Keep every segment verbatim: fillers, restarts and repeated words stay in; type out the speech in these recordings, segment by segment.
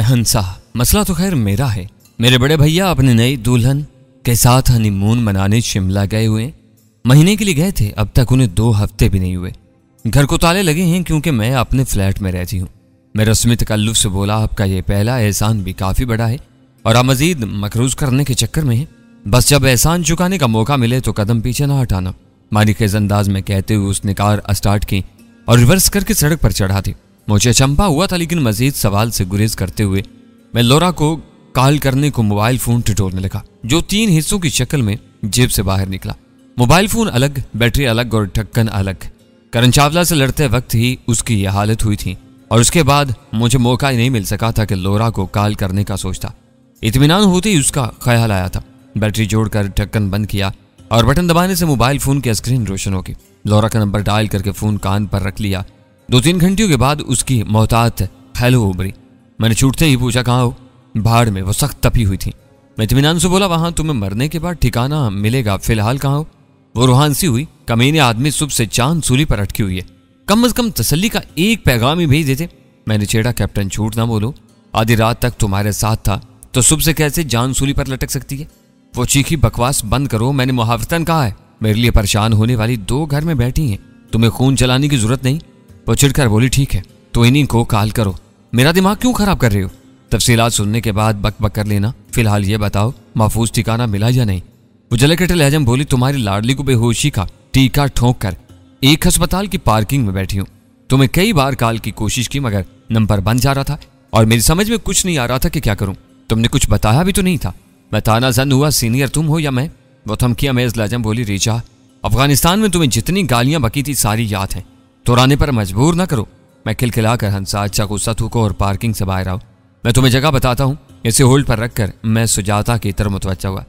मैं हंसा। मसला तो खैर मेरा है। मेरे बड़े भैया अपने नई दुल्हन के साथ हनीमून मनाने शिमला गए हुए महीने के लिए गए थे। अब तक उन्हें दो हफ्ते भी नहीं हुए। घर को ताले लगे हैं क्योंकि मैं अपने फ्लैट में रहती हूँ। मैं रस्मी तकल्लुफ से बोला, आपका ये पहला एहसान भी काफ़ी बड़ा है और आप मजीद मकरूज करने के चक्कर में है। बस जब एहसान चुकाने का मौका मिले तो कदम पीछे ना हटाना। मानिकखेज अंदाज में कहते हुए उसने कार स्टार्ट की और रिवर्स करके सड़क पर चढ़ा दी। मुझे चंपा हुआ था लेकिन मजीद सवाल से गुरेज करते हुए मैं लोरा को कॉल करने को मोबाइल फ़ोन टटोरने लगा, जो तीन हिस्सों की शक्ल में जेब से बाहर निकला। मोबाइल फ़ोन अलग, बैटरी अलग और ढक्कन अलग। करण चावला से लड़ते वक्त ही उसकी यह हालत हुई थी और उसके बाद मुझे मौका ही नहीं मिल सका था कि लोरा को कॉल करने का सोचता। इत्मीनान होते ही उसका ख्याल आया था। बैटरी जोड़कर ढक्कन बंद किया और बटन दबाने से मोबाइल फ़ोन की स्क्रीन रोशन होगी। लोरा का नंबर डायल करके फ़ोन कान पर रख लिया। दो तीन घंटियों के बाद उसकी मोहतात हेलो उभरी। मैंने छूटते ही पूछा, कहाँ हो? भाड़ में। वो सख्त तपी हुई थी। मैं इत्मीनान से बोला, वहाँ तुम्हें मरने के बाद ठिकाना मिलेगा, फ़िलहाल कहाँ हो? वो रूहान सी हुई, कमीने आदमी सुबह से चांद सूली पर अटकी हुई है, कम अज कम तसल्ली का एक पैगाम ही भेज देते। मैंने छेड़ा, कैप्टन झूठ ना बोलो, आधी रात तक तुम्हारे साथ था तो सुबह से कैसे जान सूली पर लटक सकती है? वो चीखी, बकवास बंद करो, मैंने मुहावरतन कहा है। मेरे लिए परेशान होने वाली दो घर में बैठी हैं, तुम्हें खून चलाने की जरूरत नहीं। वो चिढ़कर बोली, ठीक है तो इन्हीं को कॉल करो, मेरा दिमाग क्यों खराब कर रहे हो? तफसीलात सुनने के बाद बक बक कर लेना, फिलहाल ये बताओ महफूज ठिकाना मिला या नहीं? वो जलेकटे लहजे में बोली, तुम्हारी लाडली को बेहोशी का टीका ठोंक कर एक अस्पताल की पार्किंग में बैठी हूँ। तुम्हें कई बार कॉल की कोशिश की मगर नंबर बंद जा रहा था और मेरी समझ में कुछ नहीं आ रहा था कि क्या करूँ। तुमने कुछ बताया भी तो नहीं था। मैं तानाज़न हुआ, सीनियर तुम हो या मैं? वो थमकिया मेज़ लहजे में बोली, रीचा अफगानिस्तान में तुम्हें जितनी गालियाँ बकी थी सारी याद हैं, दोहराने पर मजबूर ना करो। मैं खिलखिला कर हंसा, अच्छा गुस्सा थूको और पार्किंग से बाहर आओ, मैं तुम्हें जगह बताता हूँ। इसे होल्ड पर रखकर मैं सुजाता की तरफ मुतवज्जा हुआ।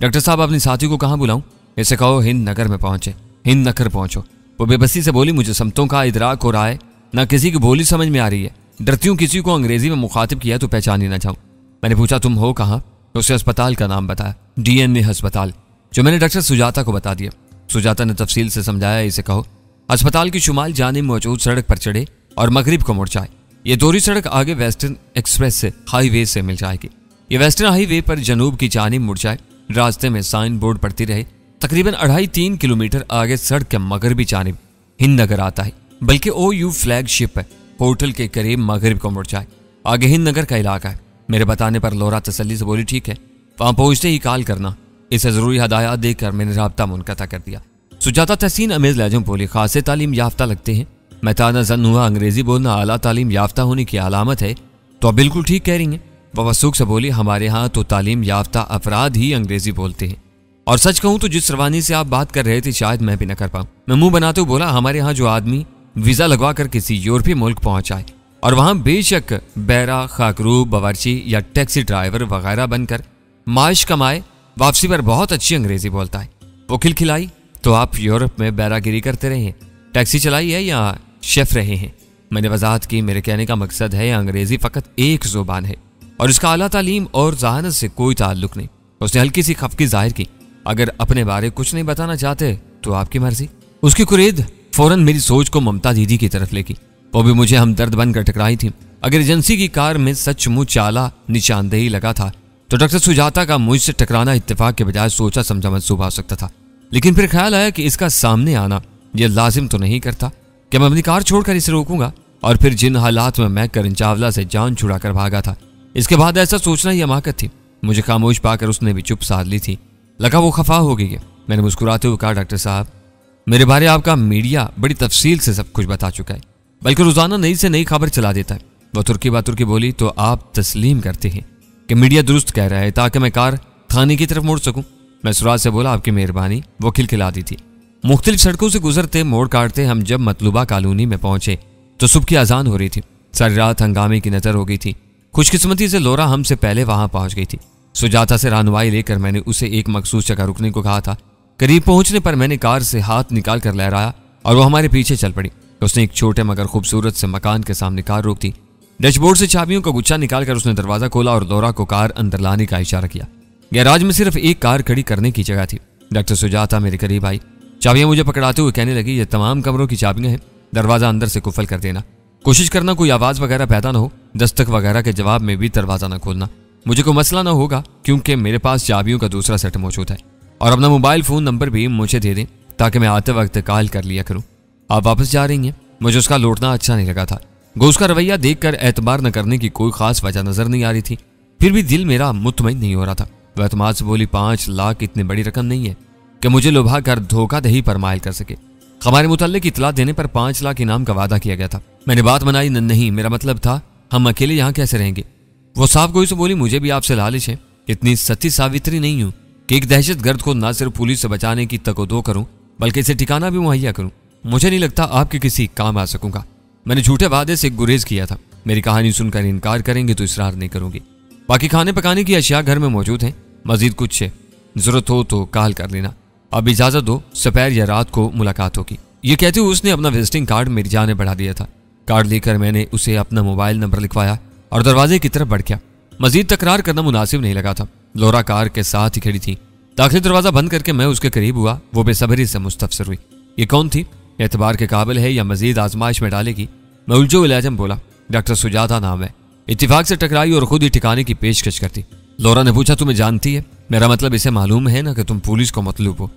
डॉक्टर साहब अपने साथी को कहाँ बुलाऊं? इसे कहो हिंद नगर में पहुंचे। हिंद नगर पहुंचो। वो बेबसी से बोली, मुझे समतों का इदराक हो रहा है, ना किसी की बोली समझ में आ रही है, डरती हूँ किसी को अंग्रेजी में मुखातिब किया तो पहचान ही ना जाऊँ। मैंने पूछा, तुम हो कहाँ? उसे अस्पताल का नाम बताया, डी एन ए हस्पताल, जो मैंने डॉक्टर सुजाता को बता दिया। सुजाता ने तफसील से समझाया, इसे कहो अस्पताल की शुमाल जाने मौजूद सड़क पर चढ़े और मगरिब को मुड़ जाए। ये दोहरी सड़क आगे वेस्टर्न एक्सप्रेस से हाईवे से मिल जाएगी। ये वेस्टर्न हाईवे पर जनूब की जानिब मुड़ जाए। रास्ते में साइन बोर्ड पड़ती रहे। तकरीबन अढ़ाई तीन किलोमीटर आगे सड़क के मगरबी जानिब हिंद नगर आता है, बल्कि ओ यू फ्लैगशिप होटल के करीब मगरब को मुड़ जाए। आगे हिंद नगर का इलाका है। मेरे बताने पर लोरा तसल्ली से बोली, ठीक है वहाँ पहुँचते ही कॉल करना। इसे ज़रूरी हदायत देकर मैंने रब्ता मुनक़ता कर दिया। सुजाता तहसीन अमेज़ लहजे में बोली, खासे तालीम याफ्ता लगते हैं। मैं तानाज़न हुआ, अंग्रेज़ी बोलना आला तालीम याफ्ता होने की अलामत है, तो आप बिल्कुल ठीक कह रही हैं। वह वसूख से बोली, हमारे यहाँ तो तालीम याफ्ता अफराद ही अंग्रेज़ी बोलते हैं, और सच कहूँ तो जिस रवानी से आप बात कर रहे थे शायद मैं भी ना कर पाऊँ। मैं मुंह बनाते हुए बोला, हमारे यहाँ जो आदमी वीज़ा लगवा कर किसी यूरोपीय मुल्क पहुँच आए और वहाँ बेशक बैरा, खाकरू, बावर्ची या टैक्सी ड्राइवर वगैरह बनकर माइश कमाए, वापसी पर बहुत अच्छी अंग्रेज़ी बोलता है। वो खिलखिलाई, तो आप यूरोप में बैरागिरी करते रहे हैं, टैक्सी चलाई है या शेफ रहे हैं? मैंने वजाहत की, मेरे कहने का मकसद है अंग्रेज़ी फ़कत एक ज़ुबान है और इसका आला तालीम और जहानत से कोई ताल्लुक नहीं। उसने हल्की सी खफकी जाहिर की, अगर अपने बारे कुछ नहीं बताना चाहते तो आपकी मर्जी। उसकी कुरेद फ़ौरन मेरी सोच को ममता दीदी की तरफ लेगी। वो भी मुझे हमदर्द बनकर टकराई थी। अगर एजेंसी की कार में सचमुच आला निशानदेही लगा था तो डॉक्टर सुजाता का मुझसे टकराना इत्तेफाक के बजाय सोचा समझा मनसूबा हो सकता था, लेकिन फिर ख्याल आया कि इसका सामने आना यह लाजिम तो नहीं करता कि मैं अपनी कार छोड़कर इसे रोकूंगा। और फिर जिन हालात में मैं करण चावला से जान छुड़ा कर भागा था, इसके बाद ऐसा सोचना ही हमाकत थी। मुझे खामोश पाकर उसने भी चुप साध ली थी, लगा वो खफा हो गई है। मैंने मुस्कुराते हुए कहा, डॉक्टर साहब मेरे बारे आपका मीडिया बड़ी तफसील से सब कुछ बता चुका है, बल्कि रोज़ाना नई से नई खबर चला देता है। वह तुर्की बातुर्की बोली, तो आप तस्लीम करते हैं कि मीडिया दुरुस्त कह रहा है ताकि मैं कार खाने की तरफ मुड़ सकूँ? मैं सुराज से बोला, आपकी मेहरबानी। वो खिलखिला दी थी। मुख्तलिफ सड़कों से गुजरते मोड़ काटते हम जब मतलूबा कॉलोनी में पहुँचे तो सुबह की अजान हो रही थी। सारी रात हंगामे की नज़र हो गई थी। खुशकिस्मती से लोरा हमसे पहले वहाँ पहुँच गई थी। सुजाता से रहनुमाई लेकर मैंने उसे एक मखसूस जगह रुकने को कहा था। करीब पहुँचने पर मैंने कार से हाथ निकाल कर लहराया और वो हमारे पीछे चल पड़ी। उसने एक छोटे मगर खूबसूरत से मकान के सामने कार रोक दी। डैशबोर्ड से चाबियों का गुच्छा निकालकर उसने दरवाज़ा खोला और लोरा को कार अंदर लाने का इशारा किया। गैराज में सिर्फ एक कार खड़ी करने की जगह थी। डॉक्टर सुजाता मेरे करीब आई, चाबियाँ मुझे पकड़ाते हुए कहने लगी, ये तमाम कमरों की चाबियाँ हैं, दरवाज़ा अंदर से कुफल कर देना, कोशिश करना कोई आवाज़ वगैरह पैदा न हो। दस्तक वगैरह के जवाब में भी दरवाज़ा न खोलना। मुझे कोई मसला ना होगा क्योंकि मेरे पास चाबियों का दूसरा सेट मौजूद है। और अपना मोबाइल फ़ोन नंबर भी मुझे दे दें ताकि मैं आते वक्त कॉल कर लिया करूँ। आप वापस जा रही हैं। मुझे उसका लौटना अच्छा नहीं लगा था। गो उसका रवैया देखकर एतबार न करने की कोई ख़ास वजह नज़र नहीं आ रही थी। फिर भी दिल मेरा मुतमईन नहीं हो रहा था। वह एतमाद से बोली, पाँच लाख इतनी बड़ी रकम नहीं है कि मुझे लुभा कर धोखाधही पर मायल कर सके। हमारे मुतल्लिक इतला देने पर पाँच लाख इनाम का वादा किया गया था। मैंने बात मनाई नहीं, मेरा मतलब था हम अकेले यहाँ कैसे रहेंगे। वो साफ गोई से बोली, मुझे भी आपसे लालच है। इतनी सच्ची सावित्री नहीं हूँ कि एक दहशतगर्द को ना सिर्फ पुलिस से बचाने की तकदो करूँ बल्कि इसे ठिकाना भी मुहैया करूँ। मुझे नहीं लगता आपके किसी काम आ सकूँगा। मैंने झूठे वादे से गुरेज किया था। मेरी कहानी सुनकर इनकार करेंगे तो इसरार नहीं करूँगी। बाकी खाने पकाने की अशिया घर में मौजूद हैं। मजीद कुछ जरूरत हो तो कॉल कर लेना। अब इजाज़त दो, सपैर या रात को मुलाकात होगी। ये कहते हुए उसने अपना विजिटिंग कार्ड मेरी जाने बढ़ा दिया था। कार्ड लेकर मैंने उसे अपना मोबाइल नंबर लिखवाया और दरवाजे की तरफ बढ़ गया। मजीद तकरार करना मुनासिब नहीं लगा था। लोरा कार के साथ ही खड़ी थी। दाखिल दरवाज़ा बंद करके मैं उसके करीब हुआ। वो बेसब्री से मुस्तफसर हुई। ये कौन थी, एतबार के काबिल है या मजीद आजमाइश में डालेगी। मैं उलझो इलाजम बोला, डॉक्टर सुजाता नाम है। इत्तिफाक से टकराई और खुद ही ठिकाने की पेशकश करती। लोरा ने पूछा, तुम्हें जानती है? मेरा मतलब इसे मालूम है ना कि तुम पुलिस को मतलूब हो।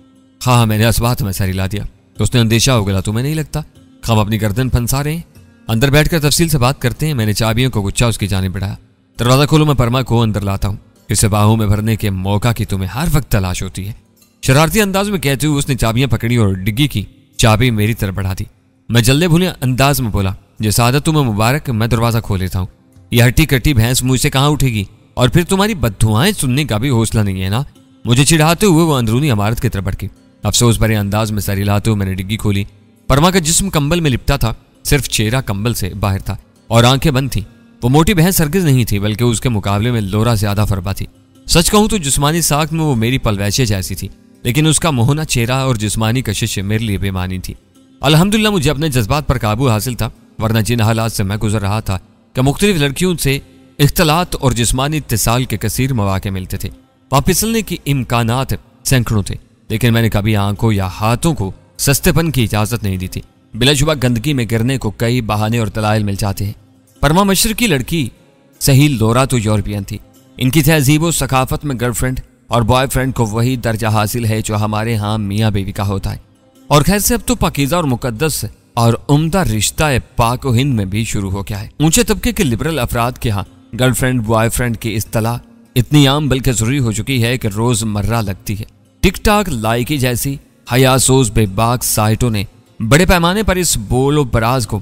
हाँ हाँ, मैंने इस बात में सर हिला दिया। तो उसने अंदेशा हो गया, तुम्हें नहीं लगता हम अपनी गर्दन फंसा रहे हैं? अंदर बैठकर तफसील से बात करते हैं। मैंने चाबियों को गुच्छा उसकी जाने बढ़ाया। दरवाज़ा खोलो, मैं परमा को अंदर लाता हूँ। इसे बाहों में भरने के मौका की तुम्हें हर वक्त तलाश होती है, शरारती अंदाज में कहते हुए उसने चाबियाँ पकड़ी और डिग्गी की चाबी मेरी तरफ बढ़ा दी। मैं जल्दे भुने अंदाज में बोला, जैसा आदत तुम्हें मुबारक, मैं दरवाज़ा खोल लेता हूँ। यह हट्टी कट्टी भैंस मुझसे कहाँ उठेगी और फिर तुम्हारी बददुआएं सुनने का भी हौसला नहीं है ना। मुझे चिढ़ाते हुए वो अंदरूनी इमारत की तरफ बढ़की। अफसोस भरे अंदाज में सर हिलाते हुए मैंने डिग्गी खोली। परमा का जिस्म कंबल में लिपटा था, सिर्फ चेहरा कंबल से बाहर था और आंखें बंद थीं। वो मोटी भैंस सर्गिस नहीं थी बल्कि उसके मुकाबले में लोरा ज्यादा फरबा थी। सच कहूँ तो जिस्मानी साख में वो मेरी पलवैशे जैसी थी, लेकिन उसका मोहना चेहरा और जिस्मानी कशिश मेरे लिए बेमानी थी। अल्हम्दुलिल्लाह मुझे अपने जज्बात पर काबू हासिल था, वरना जिन हालात से मैं गुजर रहा था कि मुख्तलिफ लड़कियों से इख्तलात और जिस्मानी इत्तिसाल के कसीर मौके मिलते थे। वहाँ फिसलने के इम्कानात सैकड़ों थे, लेकिन मैंने कभी आंखों या हाथों को सस्तेपन की इजाज़त नहीं दी थी। बिलाशुबा गंदगी में गिरने को कई बहाने और दलाइल मिल जाते हैं। परमा मशरकी लड़की सही, लोरा तो यूरोपियन थी। इनकी तहजीब व सकाफत में गर्लफ्रेंड और बॉयफ्रेंड को वही दर्जा हासिल है जो हमारे यहाँ मियाँ बीवी का होता है। और खैर से अब तो पाकीज़ा और मुकद्दस और उम्दा रिश्ता पाक हिंद में भी शुरू हो गया है। ऊंचे तबके के लिबरल अफराद के यहाँ गर्लफ्रेंड बॉयफ्रेंड की इस्तलाह इतनी आम बल्कि जरूरी हो चुकी है कि रोजमर्रा लगती है। टिकटॉक लाइकी जैसी हयासोज बेबाक साइटों ने बड़े पैमाने पर इस बोलो बराज को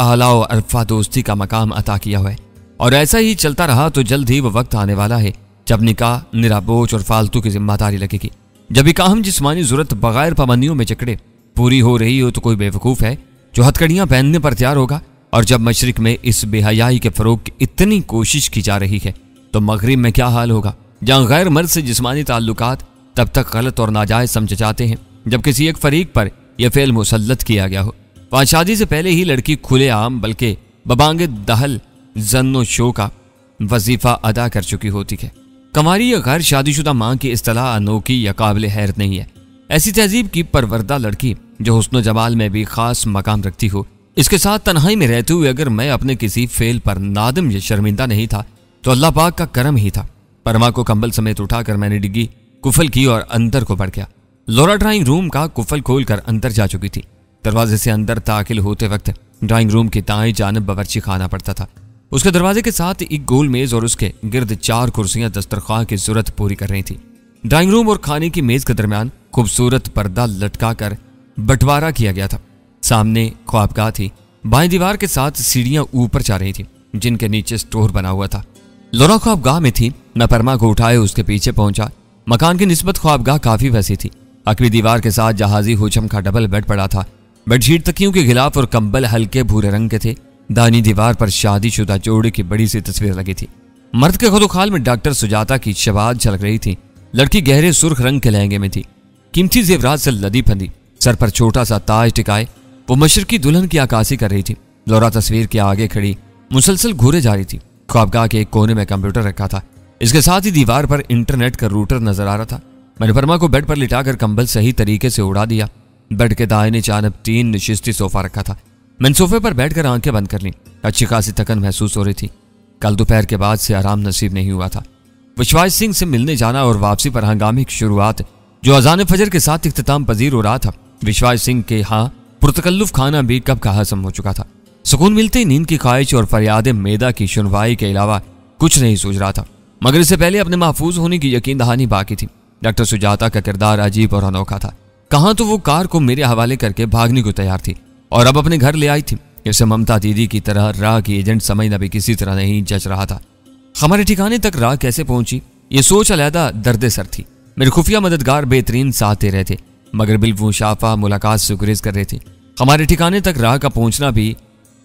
आला और अरफा दोस्ती का मकाम अता किया हुआ है। और ऐसा ही चलता रहा तो जल्द ही वो वक्त आने वाला है जब निकाह निराबोच और फालतू की जिम्मेदारी लगेगी। जब इकाहम जिस्मानी जरूरत बगैर पाबंदियों में जकड़े पूरी हो रही हो तो कोई बेवकूफ़ है जो हथकड़ियाँ पहनने पर तैयार होगा। और जब मशरिक में इस बेहयाई के फरोग की इतनी कोशिश की जा रही है तो मगरिब में क्या हाल होगा, जहाँ गैर मर्द से जिस्मानी ताल्लुकात तब तक गलत और नाजायज समझे जाते हैं जब किसी एक फरीक पर यह फेल मुसलत किया गया हो। वहाँ शादी से पहले ही लड़की खुले आम बल्कि बबांगे दहल जन्नो शो का वजीफा अदा कर चुकी होती है। कमारी या गैर शादीशुदा माँ की इस्तलाह अनोखी या काबिल हैरत नहीं है। ऐसी तहजीब की परवरदा लड़की जो हुस्न जमाल में भी खास मकाम रखती हो, इसके साथ तन्हाई में रहते हुए अगर मैं अपने किसी फेल पर नादम या शर्मिंदा नहीं था तो अल्लाह पाक का करम ही था। परमा को कंबल समेत उठाकर मैंने डिग्गी कुफल की और अंदर को बढ़ गया। लोरा ड्राइंग रूम का कुफल खोलकर अंदर जा चुकी थी। दरवाजे से अंदर दाखिल होते वक्त ड्राइंग रूम की दाएं जानब बावर्ची खाना पड़ता था। उसके दरवाजे के साथ एक गोल मेज़ और उसके गिर्द चार कुर्सियाँ दस्तरख्वान की जरूरत पूरी कर रही थी। ड्राइंग रूम और खाने की मेज़ के दरमियान खूबसूरत पर्दा लटका कर बंटवारा किया गया था। सामने ख्वाबगाह थी, बाएं दीवार के साथ सीढ़ियां ऊपर जा रही थी जिनके नीचे स्टोर बना हुआ था। लोरा ख्वाबगाह में थी। मैं परमा को उठाए उसके पीछे पहुंचा। मकान की निस्बत ख्वाबगाह काफ़ी वैसी थी। आखिरी दीवार के साथ जहाजी हुचम का डबल बेड पड़ा था। बेडशीट तकियों के खिलाफ और कंबल हल्के भूरे रंग के थे। दाहिनी दीवार पर शादीशुदा जोड़े की बड़ी सी तस्वीर लगी थी। मर्द के खुदोखाल में डॉक्टर सुजाता की शबाद झलक रही थी। लड़की गहरे सुर्ख रंग के लहंगे में थी, कीमती जेवरात से लदी फंदी, सर पर छोटा सा ताज टिकाए वो मशरकी दुल्हन की अक्कासी कर रही थी। लोरा तस्वीर के आगे खड़ी मुसलसल घूरे जा रही थी। ख्वाबगाह के एक कोने में कंप्यूटर रखा था, इसके साथ ही दीवार पर इंटरनेट का रूटर नजर आ रहा था। मैंने परमा को बेड पर लिटाकर कंबल सही तरीके से उड़ा दिया। बेड के दाहिने जानब तीन नशिस्ती सोफा रखा था। मैंने सोफे पर बैठकर आंखें बंद कर लीं। अच्छी खासी थकन महसूस हो रही थी। कल दोपहर के बाद से आराम नसीब नहीं हुआ था। विश्वास सिंह से मिलने जाना और वापसी पर हंगामे की शुरुआत जो अजान फजर के साथ इख्तिताम पजीर हो रहा था। विश्वास सिंह के यहाँ पुरतकल्लुफ खाना भी कब का हजम हो चुका था। सुकून मिलते ही नींद की ख्वाहिश और फरियाद मैदा की सुनवाई के अलावा कुछ नहीं सोच रहा था, मगर इससे पहले अपने महफूज होने की यकीन दहानी बाकी थी। डॉक्टर सुजाता का किरदार अजीब और अनोखा था। कहाँ तो वो कार को मेरे हवाले करके भागने को तैयार थी और अब अपने घर ले आई थी। इसे ममता दीदी की तरह राह की एजेंट समझना भी किसी तरह नहीं जच रहा था। हमारे ठिकाने तक राह कैसे पहुंची, ये सोच अलहदा दर्द सर थी। मेरे खुफिया मददगार बेहतरीन साथ दे रहे थे, मगर बिलवशाफा मुलाकात से गुरेज कर रहे थे। हमारे ठिकाने तक राह का पहुंचना भी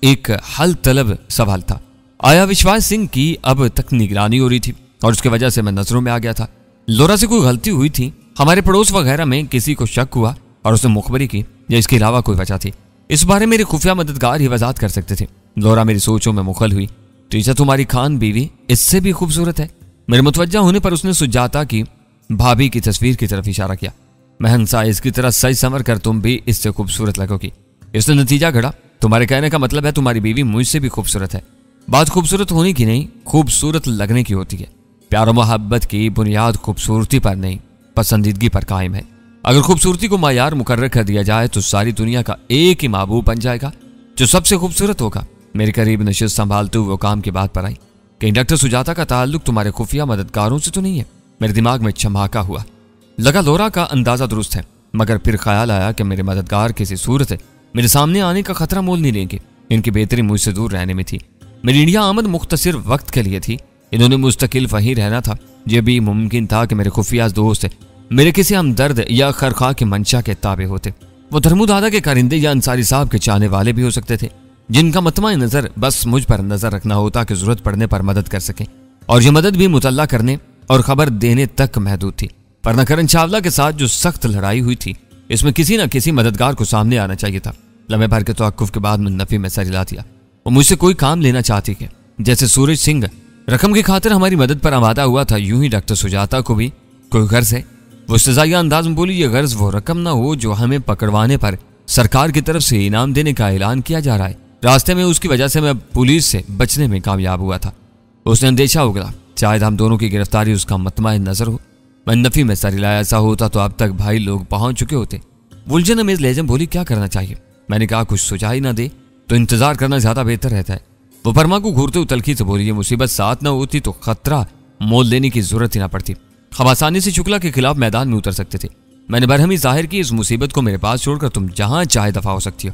एक हल तलब सवाल था। आया विश्वास सिंह की अब तक निगरानी हो रही थी और उसकी वजह से मैं नजरों में आ गया था। लोरा से कोई गलती हुई थी, हमारे पड़ोस वगैरह में किसी को शक हुआ और उसने मुखबरी की, या इसके अलावा कोई वजह थी। इस बारे मेरे खुफिया मददगार ही वजात कर सकते थे। लोरा मेरी सोचों में मुखल हुई। टीचर तुम्हारी खान बीवी इससे भी खूबसूरत है। मेरे मुतवज्जा होने पर उसने सुजाता की भाभी की तस्वीर की तरफ इशारा किया। मैं हंसा, इसकी तरह सज संवर कर तुम भी इससे खूबसूरत लगोगी। इसने नतीजा घड़ा, तुम्हारे कहने का मतलब है तुम्हारी बीवी मुझसे भी खूबसूरत है। बात खूबसूरत होने की नहीं, खूबसूरत लगने की होती है। प्यार और मोहब्बत की बुनियाद खूबसूरती पर नहीं, पसंदीदगी पर कायम है। अगर खूबसूरती को मायार मुकर्रर कर दिया जाए तो सारी दुनिया का एक ही महबूब बन जाएगा जो सबसे खूबसूरत होगा। मेरे करीब नशस्त संभालते हुए वो काम की बात पर आई। कहीं डॉक्टर सुजाता का ताल्लुक तुम्हारे खुफिया मददगारों से तो नहीं है? मेरे दिमाग में छमाका हुआ। लगा लोरा का अंदाजा दुरुस्त है, मगर फिर ख्याल आया कि मेरे मददगार किसी सूरत मेरे सामने आने का खतरा मोल नहीं लेंगे। इनकी बेहतरी मुझसे दूर रहने में थी। मेरी इंडिया आमद मुख्तसर वक्त के लिए थी। इन्होंने मुस्तकिल वहीं रहना था। यह भी मुमकिन था कि मेरे खुफिया दोस्त मेरे किसी हमदर्द या खरखा की मंशा के ताबे होते। वो धर्मुदादा के कारिंदे या अंसारी साहब के चाहने वाले भी हो सकते थे, जिनका मतमा नज़र बस मुझ पर नज़र रखना होता कि ज़रूरत पड़ने पर मदद कर सकें, और यह मदद भी मुतल्ला करने और ख़बर देने तक महदूद थी। वरना करण चावला के साथ जो सख्त लड़ाई हुई थी, इसमें किसी न किसी मददगार को सामने आना चाहिए था। लम्हे भर के तौक़ुफ़ के बाद मैं नफ़ी में सर हिला दिया। वो मुझसे कोई काम लेना चाहती है। जैसे सूरज सिंह रकम की खातिर हमारी मदद पर आमादा हुआ था, यूं ही डॉक्टर सुजाता को भी कोई गर्ज है। वो सजाया अंदाज में बोली, ये गर्ज वो रकम ना हो जो हमें पकड़वाने पर सरकार की तरफ से इनाम देने का ऐलान किया जा रहा है। रास्ते में उसकी वजह से मैं पुलिस से बचने में कामयाब हुआ था। उसने अंदेशा उगला, शायद हम दोनों की गिरफ्तारी उसका मतमा नजर हो। मैं नफ़ी में सर हिलाया। ऐसा होता तो अब तक भाई लोग पहुंच चुके होते। उलझन अमेज लहजे में बोली, क्या करना चाहिए? मैंने कहा, कुछ सुझाई ना दे तो इंतजार करना ज्यादा बेहतर रहता है। वो परमा को घूरते हुए तलखी से बोली, ये मुसीबत साथ ना होती तो खतरा मोल लेने की जरूरत ही ना पड़ती। हम आसानी से शुक्ला के खिलाफ मैदान में उतर सकते थे। मैंने बरहमी जाहिर की, इस मुसीबत को मेरे पास छोड़कर तुम जहां चाहे दफा हो सकती हो।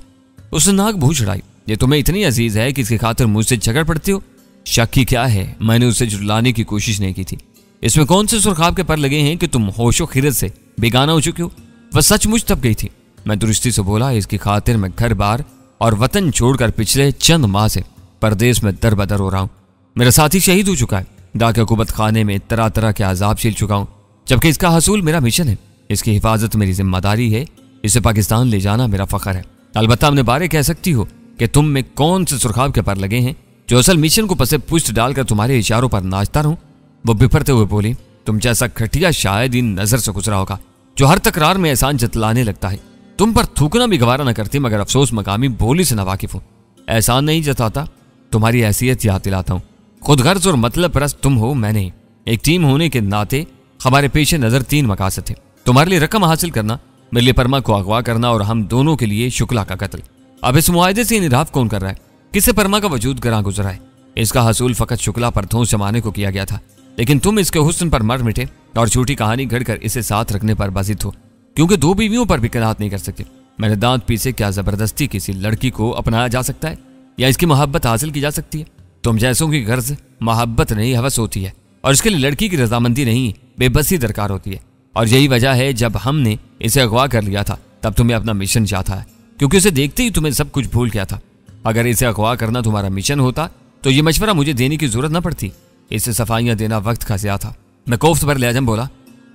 उसने नाक भूछ चढ़ाई, ये तुम्हें इतनी अजीज है कि इसकी खातिर मुझसे झगड़ पड़ती हो? शक ही क्या है, मैंने उसे जुटलाने की कोशिश नहीं की थी। इसमें कौन से सुरखाब के पर लगे हैं कि तुम होशो खिरत से बेगाना हो चुके हो? वह सचमुच तब गई थी। मैं दुरुस्ती से बोला, इसकी खातिर मैं घर बार और वतन छोड़कर पिछले चंद माह से परदेश में दर बदर हो रहा हूँ। मेरा साथी शहीद हो चुका है, डाक हुकूमत खाने में तरह तरह के आजाब झेल चुका हूँ, जबकि इसका हसूल मेरा मिशन है। इसकी हिफाजत मेरी जिम्मेदारी है, इसे पाकिस्तान ले जाना मेरा फ़ख्र है। अलबत्ता अपने बारे कह सकती हो कि तुम में कौन से सुरखाब के पर लगे हैं जो असल मिशन को पसे पुष्ट डालकर तुम्हारे इशारों पर नाचता रहूँ। वो बिफरते हुए बोली, तुम जैसा खटिया शायद इन नज़र से गुजरा होगा जो हर तकरार में एहसान जतलाने लगता है। तुम पर थूकना भी गवारा न करती, मगर अफसोस मकामी बोली से नावाकिफ हूँ, एहसान नहीं जताता, तुम्हारी हैसियत याद दिलाता हूँ। खुद गर्ज और मतलब परस्त तुम हो, मैं नहीं। एक टीम होने के नाते हमारे पेश नज़र तीन मकासद थे, तुम्हारे लिए रकम हासिल करना, मेरे लिए परमा को अगवा करना, और हम दोनों के लिए शुक्ला का कत्ल। अब इस मुआहदे से इनराफ कौन कर रहा है? किससे परमा का वजूद गरां गुजरा है? इसका हसूल फ़कत शुक्ला पर धौंस जमाने को किया गया था, लेकिन तुम इसके हुस्न पर मर मिटे और झूठी कहानी गढ़कर इसे साथ रखने पर बाजित हो, क्योंकि दो बीवियों पर भी कनात नहीं कर सकते। मेरे दांत पीसे क्या ज़बरदस्ती किसी लड़की को अपनाया जा सकता है या इसकी मोहब्बत हासिल की जा सकती है? तुम जैसों की गर्ज मोहब्बत नहीं, हवस होती है, और इसके लिए लड़की की रजामंदी नहीं, बेबसी दरकार होती है। और यही वजह है जब हमने इसे अगवा कर लिया था तब तुम्हें अपना मिशन चाहता है, क्योंकि उसे देखते ही तुम्हें सब कुछ भूल गया था। अगर इसे अगवा करना तुम्हारा मिशन होता तो ये मशवरा मुझे देने की जरूरत न पड़ती। इसे सफाइयाँ देना वक्त का ज़्यादा था। मैं कोफ्त भर लहजे में बोला,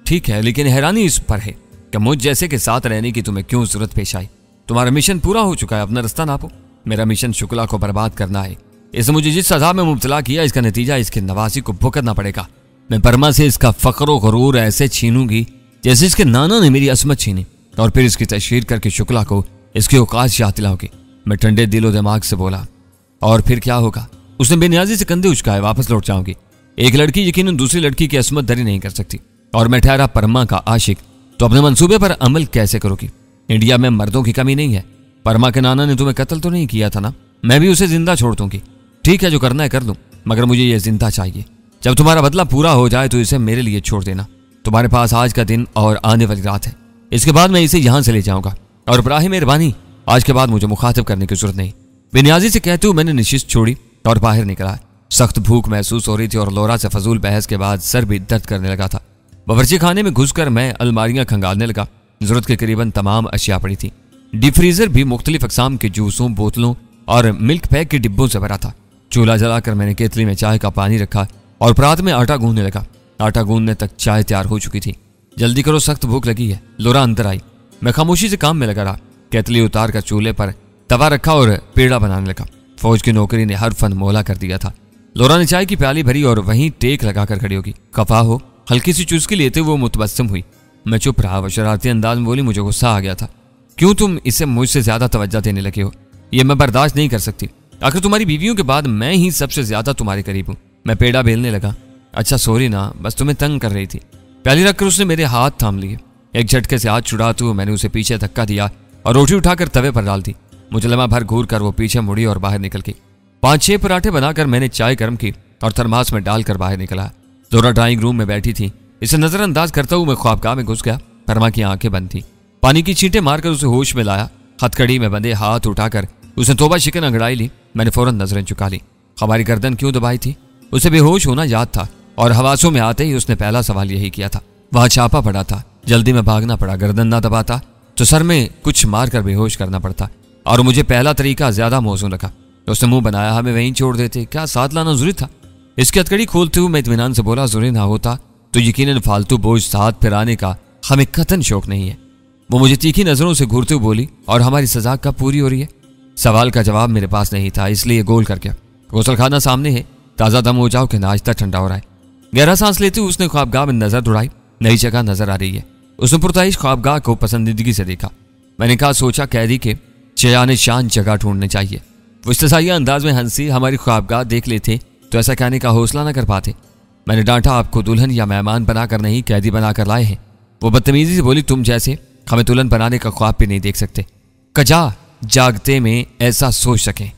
ठीक है, लेकिन हैरानी इस पर है कि मुझ जैसे के साथ रहने की तुम्हें क्यों जरूरत पेश आई। तुम्हारा मिशन पूरा हो चुका है, अपना रास्ता नापो। मेरा मिशन शुक्ला को बर्बाद करना है। इसने मुझे जिस सजा में मुब्तला किया, इसका नतीजा इसके नवासी को भुगतना पड़ेगा। मैं परमा से इसका फ़ख्र व गुरूर ऐसे छीनूंगी जैसे इसके नाना ने मेरी असमत छीनी, और फिर इसकी तशहीर करके शुक्ला को इसकी औकात याद दिलाओगी। मैं ठंडे दिलो दिमाग से बोला, और फिर क्या होगा? उसने बेनियाजी से कंधे उचकाए, वापस लौट जाऊंगी। एक लड़की यकीनन दूसरी लड़की की असमत दरी नहीं कर सकती, और मैं ठहरा परमा का आशिक, तो अपने मंसूबे पर अमल कैसे करोगी? इंडिया में मर्दों की कमी नहीं है। परमा के नाना ने तुम्हें कत्ल तो नहीं किया था ना? मैं भी उसे जिंदा छोड़ दूंगी। ठीक है, जो करना है कर दूं, मगर मुझे यह जिंदा चाहिए। जब तुम्हारा बदला पूरा हो जाए तो इसे मेरे लिए छोड़ देना। तुम्हारे पास आज का दिन और आने वाली रात है, इसके बाद मैं इसे यहाँ से ले जाऊंगा। और बराह मेहरबानी आज के बाद मुझे मुखातिब करने की जरूरत नहीं। बेनियाजी से कहते हुए मैंने निश्चित छोड़ी और बाहर निकला। सख्त भूख महसूस हो रही थी और लोरा से फजूल बहस के बाद सर भी दर्द करने लगा था। बावर्ची खाने में घुसकर मैं अलमारियां खंगालने लगा। जरूरत के करीबन तमाम अशिया पड़ी थी। डीप फ्रीजर भी मुख्तलिफ अकसाम के जूसों, बोतलों और मिल्क पैक के डिब्बों से भरा था। चूल्हा जलाकर मैंने केतली में चाय का पानी रखा और प्रात में आटा गूंधने लगा। आटा गूंधने तक चाय तैयार हो चुकी थी। जल्दी करो, सख्त भूख लगी है। लोरा अंदर आई। मैं खामोशी से काम में लगा रहा। केतली उतार कर चूल्हे पर तवा रखा और पेड़ा बनाने लगा। फौज की नौकरी ने हर फन मोहला कर दिया था। लोरा ने चाय की प्याली भरी और वहीं टेक लगाकर खड़ी होगी। खफा हो हल्की सी चुस्की लेते वो मुतबस्सम हुई। मैं चुप रहा। वह शरारती अंदाज में बोली, मुझे गुस्सा आ गया था। क्यों तुम इसे मुझसे ज्यादा तवज्जो देने लगे हो? यह मैं बर्दाश्त नहीं कर सकती। आखिर तुम्हारी बीवियों के बाद मैं ही सबसे ज्यादा तुम्हारे करीब हूँ। मैं पेड़ा बेलने लगा। अच्छा सॉरी ना, बस तुम्हें तंग कर रही थी। प्याली रखकर उसने मेरे हाथ थाम लिए। एक झटके से हाथ छुड़ाते हुए मैंने उसे पीछे धक्का दिया और रोटी उठाकर तवे पर डाल दी। मुझे लम्हा भर घूर कर वो पीछे मुड़ी और बाहर निकल गई। पांच छह पराठे बनाकर मैंने चाय गर्म की और थर्मास में डालकर बाहर निकला। लोरा ड्राइंग रूम में बैठी थी। इसे नजरअंदाज करता हुआ मैं ख्वाबगाह में घुस गया। परमा की आंखें बंद थी। पानी की छींटे मारकर उसे होश में लाया। हथकड़ी में बंधे हाथ उठाकर उसने तोबा शिकन अंगड़ाई ली। मैंने फौरन नजरें चुका ली। हमारी गर्दन क्यों दबाई थी? उसे बेहोश होना याद था और हवासों में आते ही उसने पहला सवाल यही किया था। वहां छापा पड़ा था, जल्दी में भागना पड़ा। गर्दन ना दबाता तो सर में कुछ मारकर बेहोश करना पड़ता, और मुझे पहला तरीका ज्यादा मौजूद लगा। उसने मुंह बनाया, हमें वहीं छोड़ देते। क्या साथ लाना जरूरी था? इसकी हथकड़ी खोलते हुए मैं इत्मीनान से बोला, जरूरी ना होता तो यकीनन फालतू बोझ साथ फिराने का हमें कतन शौक नहीं है। वो मुझे तीखी नजरों से घूरते हुए बोली, और हमारी सजा कब पूरी हो रही है? सवाल का जवाब मेरे पास नहीं था, इसलिए गोल कर गया। गोसलखाना सामने है, ताज़ा दम हो जाओ कि नाश्ता ठंडा हो रहा है। गहरा सांस लेते हुए उसने ख्वाबगाह में नजर दौड़ाई। नई जगह नजर आ रही है। उसने पुरताइश ख्वाबगाह को पसंदीदगी से देखा। मैंने कहा, सोचा कैदी के शयान शान जगह ढूंढने चाहिए। वो इस्तसाइया अंदाज में हंसी, हमारी ख्वाबगाह देख लेते तो ऐसा कहने का हौसला न कर पाते। मैंने डांटा, आपको दुल्हन या मेहमान बनाकर नहीं कैदी बनाकर लाए हैं। वो बदतमीजी से बोली, तुम जैसे हमें दुल्हन बनाने का ख्वाब भी नहीं देख सकते, कजा जागते में ऐसा सोच सकें।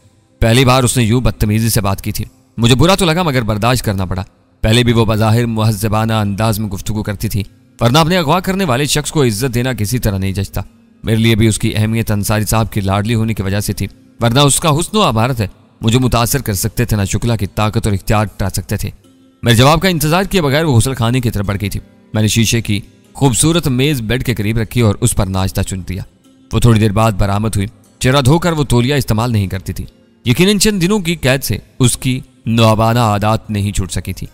पहली बार उसने यूं बदतमीजी से बात की थी। मुझे बुरा तो लगा मगर बर्दाश्त करना पड़ा। पहले भी वो बज़ाहिर मुहज़्ज़बाना अंदाज में गुफ्तगू करती थी, वरना अपने अगवा करने वाले शख्स को इज्जत देना किसी तरह नहीं जचता। मेरे लिए भी उसकी अहमियत अंसारी साहब की लाडली होने की वजह से थी, वरना उसका हुस्न व अमारत है मुझे मुतासर कर सकते थे, ना शुक्ला की ताकत और इख्तियार हटा सकते थे। मेरे जवाब का इंतजार किए बगैर वो हुसल खाने की तरफ बढ़ गई थी। मैंने शीशे की खूबसूरत मेज़ बेड के करीब रखी और उस पर नाश्ता चुन दिया। वो थोड़ी देर बाद बरामद हुई। चेहरा धोकर वो तौलिया इस्तेमाल नहीं करती थी। यकीनन चंद दिनों की कैद से उसकी नौबाना आदत नहीं छूट सकी थी।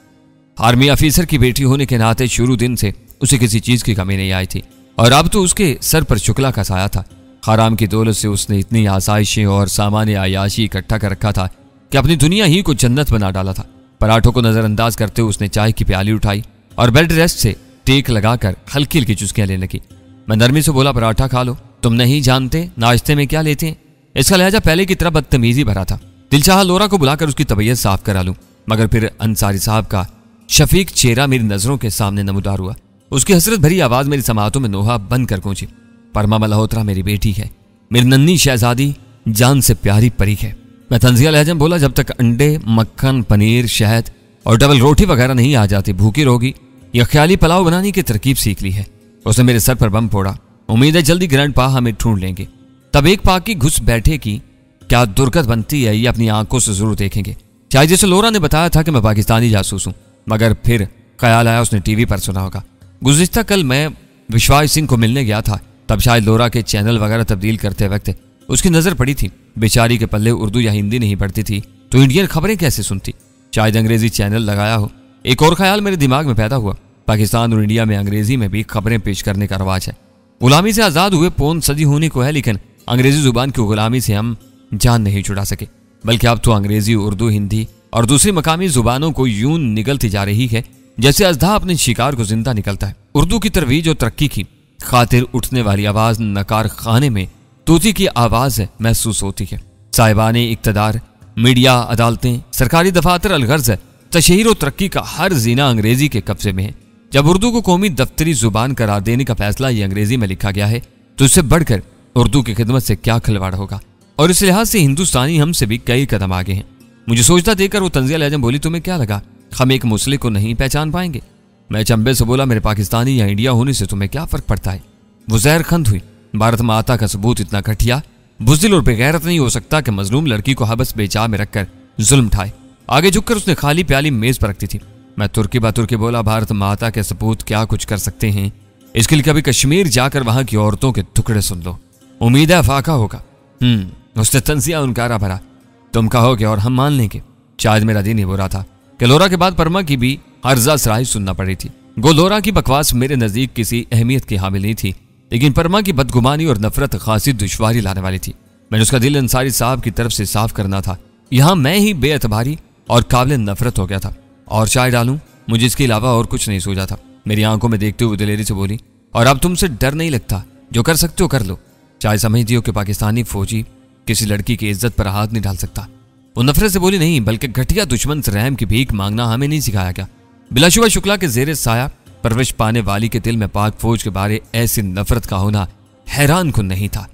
आर्मी ऑफिसर की बेटी होने के नाते शुरू दिन से उसे किसी चीज़ की कमी नहीं आई थी, और अब तो उसके सर पर शुक्ला का साया था। हराम की दौलत से उसने इतनी आसाइशें और सामान आयाशी इकट्ठा कर रखा था कि अपनी दुनिया ही को जन्नत बना डाला था। पराठों को नज़रअंदाज करते हुए उसने चाय की प्याली उठाई और बेड रेस्ट से टेक लगाकर हल्की हल्की चुस्कियाँ लेने लगी। मैं नरमी से बोला, पराठा खा लो। तुम नहीं जानते नाश्ते में क्या लेते हैं। इसका लहजा पहले की तरह बदतमीजी भरा था। दिल चाहा लोरा को बुलाकर उसकी तबीयत साफ करा लूं, मगर फिर अंसारी साहब का शफीक चेहरा मेरी नजरों के सामने नमूदार हुआ। उसकी हसरत भरी आवाज़ मेरी समातों में नोहा बंद कर पहुंची। परमा मल्होत्रा मेरी बेटी है, मेरी नन्ही शहजादी, जान से प्यारी परी है। मैं तंजिया लहजा बोला, जब तक अंडे, मक्खन, पनीर, शहद और डबल रोटी वगैरह नहीं आ जाती भूखी रहोगी। यह ख्याली पुलाव बनाने की तरकीब सीख ली है। उसने मेरे सर पर बम फोड़ा। उम्मीद है जल्दी ग्रैंड पा हमें ढूंढ लेंगे। तब एक पा की घुस बैठे की क्या दुर्गत बनती है ये अपनी आंखों से जरूर देखेंगे। चाहे जैसे लोरा ने बताया था कि मैं पाकिस्तानी जासूस हूँ, मगर फिर ख्याल आया उसने टीवी पर सुना होगा। गुज़िश्ता कल मैं विश्वास सिंह को मिलने गया था, तब शायद लोरा के चैनल वगैरह तब्दील करते वक्त उसकी नज़र पड़ी थी। बेचारी के पल्ले उर्दू या हिंदी नहीं पढ़ती थी तो इंडियन खबरें कैसे सुनती? शायद अंग्रेजी चैनल लगाया हो। एक और ख्याल मेरे दिमाग में पैदा हुआ, पाकिस्तान और इंडिया में अंग्रेजी में भी खबरें पेश करने का रवाज है। गुलामी से आज़ाद हुए पौन सदी होने को है, लेकिन अंग्रेजी जुबान की गुलामी से हम जान नहीं छुड़ा सके, बल्कि अब तो अंग्रेजी, उर्दू, हिंदी और दूसरी मकामी जुबानों को यूं निगलती जा रही है जैसे अजधा अपने शिकार को जिंदा निकलता है। उर्दू की तरवीज और तरक्की की खातिर उठने वाली आवाज नकार खाने में तोती की आवाज महसूस होती है। साहिबाने इक्तदार मीडिया, अदालतें, सरकारी दफातर, अलगर्ज है तशहीर और तरक्की का हर जीना अंग्रेजी के कब्जे में है। जब उर्दू को कौमी दफ्तरी जुबान करार देने का फैसला ये अंग्रेजी में लिखा गया है तो इससे बढ़कर उर्दू की खिदमत से क्या खिलवाड़ होगा। और इस लिहाज से हिंदुस्तानी हमसे भी कई कदम आगे हैं। मुझे सोचता देखकर वो तंजिया आजम बोली, तुम्हें क्या लगा हम एक मुस्लिम को नहीं पहचान पाएंगे? मैं चंबे से बोला, मेरे पाकिस्तानी या इंडिया होने से तुम्हें क्या फर्क पड़ता है? वो जहरखंद हुई, भारत माता का सबूत इतना घटिया, बुजदिल और बेगैरत नहीं हो सकता कि मजलूम लड़की को हबस बेचा में रखकर जुल्म ठाए। आगे झुककर उसने खाली प्याली मेज पर रखती थी। मैं तुर्की बातुर्की बोला, भारत माता के सबूत क्या कुछ कर सकते हैं, इसके लिए कभी कश्मीर जाकर वहां की औरतों के टुकड़े सुन लो, उम्मीद है फाका होगा। हम्म उसने तंजिया उनकारा भरा, तुम कहोगे और हम मान लेंगे। शायद मेरा दिन ही बुरा था कि लोरा के बाद परमा की भी अर्जा सराय सुनना पड़ी थी। गोलोरा की बकवास मेरे नजदीक किसी अहमियत की हामिल नहीं थी, लेकिन परमा की बदगुमानी और नफरत खासी दुश्वारी लाने वाली थी। मैंने उसका दिल अंसारी साहब की तरफ से साफ करना था। यहाँ मैं ही बेअतबारी और काबिल नफरत हो गया था और चाय डालूं, मुझे इसके अलावा और कुछ नहीं सोचा था। मेरी आंखों में देखते हुए दिलेरी से बोली, और अब तुमसे डर नहीं लगता, जो कर सकते हो कर लो। चाहे समझती हो कि पाकिस्तानी फौजी किसी लड़की की इज्जत पर हाथ नहीं डाल सकता। वो नफरत से बोली, नहीं, बल्कि घटिया दुश्मन से रहम की भीख मांगना हमें नहीं सिखाया गया। बिलाशुबा शुक्ला के जेर साया परवरिश पाने वाली के दिल में पाक फौज के बारे ऐसी नफरत का होना हैरान कुन नहीं था।